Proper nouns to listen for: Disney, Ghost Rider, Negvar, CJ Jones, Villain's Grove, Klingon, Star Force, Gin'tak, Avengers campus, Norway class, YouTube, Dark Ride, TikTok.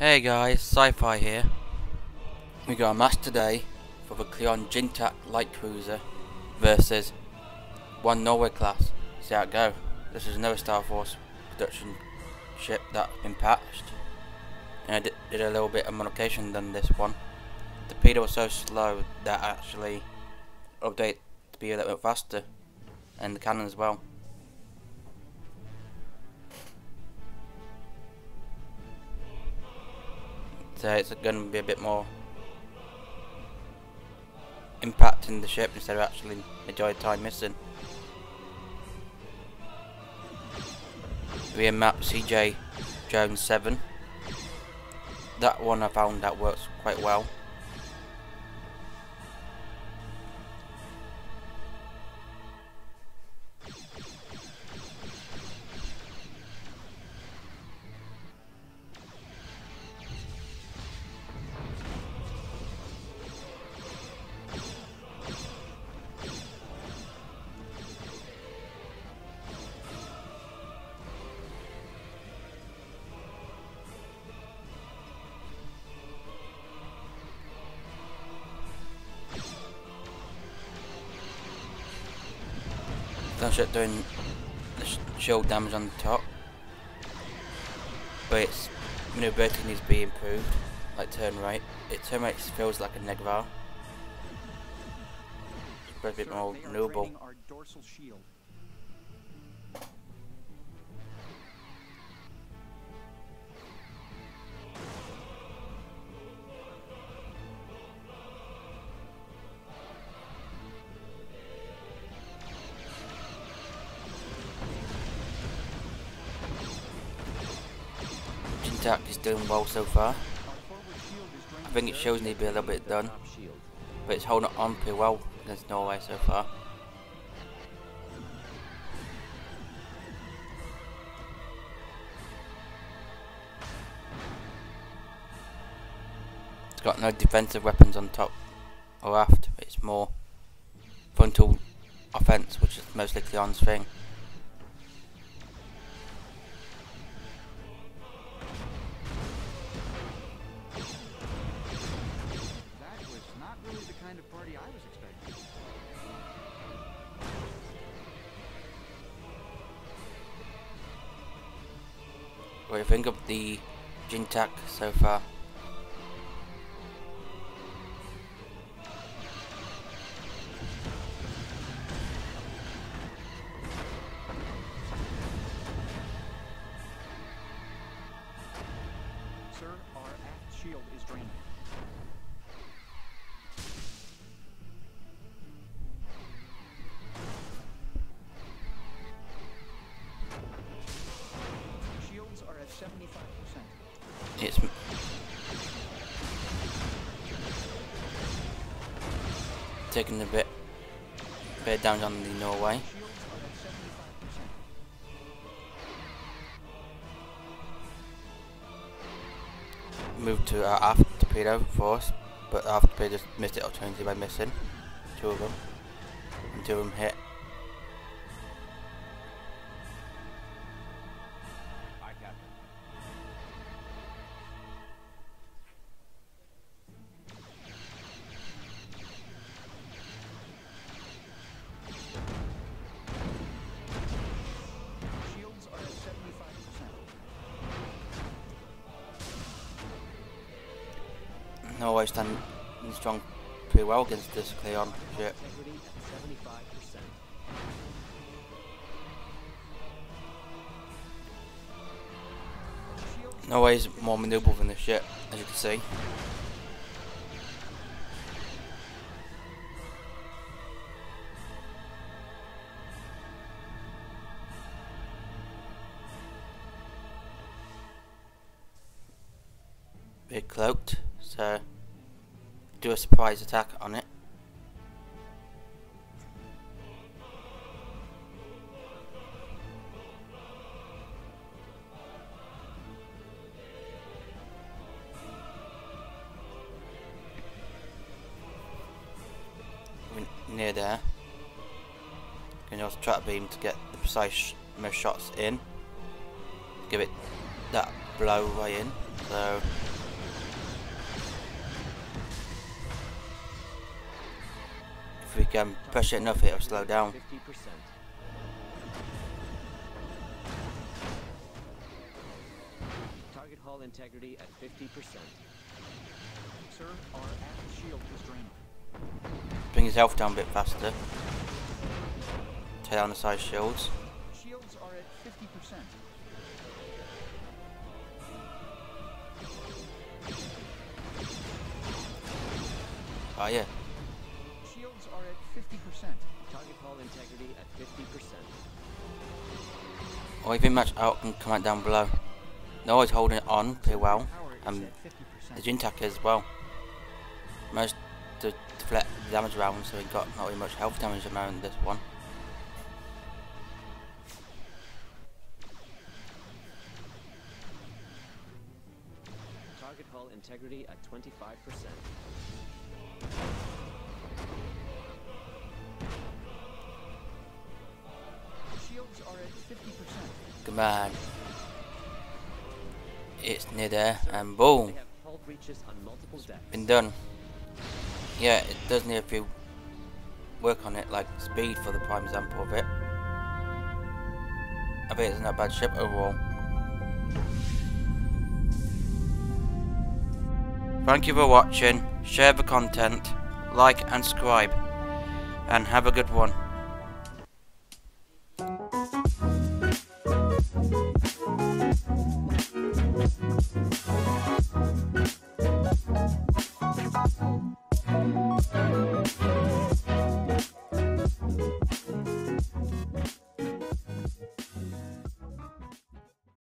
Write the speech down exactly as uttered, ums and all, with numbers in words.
Hey guys, Sci-Fi here. We got a match today for the Klingon Gin'tak light cruiser versus one Norway class. See how it go. This is another Star Force production ship that's been patched, and I did, did a little bit of modification than this one. The torpedo was so slow that I actually updated to be a little bit faster, and the cannon as well. So it's going to be a bit more impacting the ship instead of actually enjoying time missing. We map C J Jones seven. That one I found that works quite well. Don't start doing the sh shield damage on the top, but its maneuverability needs to be improved, like turn right. It turn right feels like a Negvar. It's a bit more maneuverable. Gin'tak is doing well so far. I think its shields need to be a little bit done, but it's holding on pretty well against Norway so far. It's got no defensive weapons on top or aft, it's more frontal offense, which is mostly Kling's thing. What do you think of the Gin'tak so far? Sir, our aft shield is draining. It's taking a bit, a bit down on the Norway. Moved to our aft torpedo force, but our aft torpedo just missed it alternatively by missing two of them, and two of them hit. Norway standing strong pretty well against this Klingon ship. Norway is more maneuverable than this ship, as you can see. They're cloaked, so do a surprise attack on it. We're near there. You can also trap beam to get the precise most shots in. Give it that blow right in. So. we can pressure enough, it'll slow down. Target hull integrity at fifty percent. Sir, our active shield restrainer. Bring his health down a bit faster. Tear on the side shields. Shields are at fifty percent. Oh yeah. Shields are at fifty percent. Target hull integrity at fifty percent. Or even match out and come out down below. No, he's holding it on pretty well. And the Gin'tak as well. Most to deflect the damage around, so he got not really much health damage around this one. Target hull integrity at twenty-five percent. Shields are at fifty percent. Come on. It's near there, and boom. Been done. Yeah, it does need a few work on it, like speed for the prime example of it. I think it's not a bad ship overall. Thank you for watching, share the content, like and subscribe, and have a good one.